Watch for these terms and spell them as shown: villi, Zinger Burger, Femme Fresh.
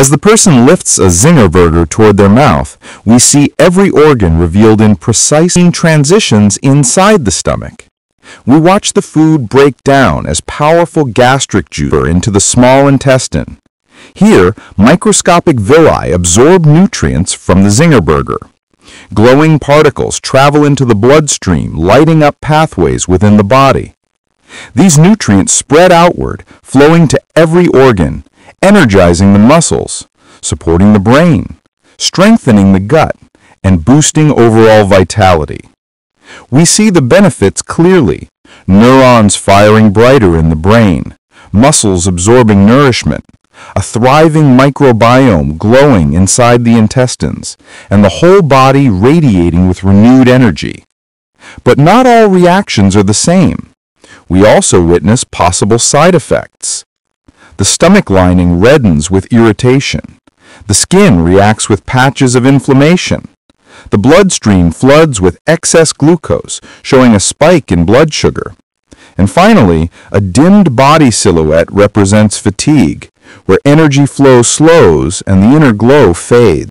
As the person lifts a Zinger Burger toward their mouth, we see every organ revealed in precise transitions inside the stomach. We watch the food break down as powerful gastric juice into the small intestine. Here, microscopic villi absorb nutrients from the Zinger Burger. Glowing particles travel into the bloodstream, lighting up pathways within the body. These nutrients spread outward, flowing to every organ, energizing the muscles, supporting the brain, strengthening the gut, and boosting overall vitality. We see the benefits clearly: neurons firing brighter in the brain, muscles absorbing nourishment, a thriving microbiome glowing inside the intestines, and the whole body radiating with renewed energy. But not all reactions are the same. We also witness possible side effects. The stomach lining reddens with irritation. The skin reacts with patches of inflammation. The bloodstream floods with excess glucose, showing a spike in blood sugar. And finally, a dimmed body silhouette represents fatigue, where energy flow slows and the inner glow fades.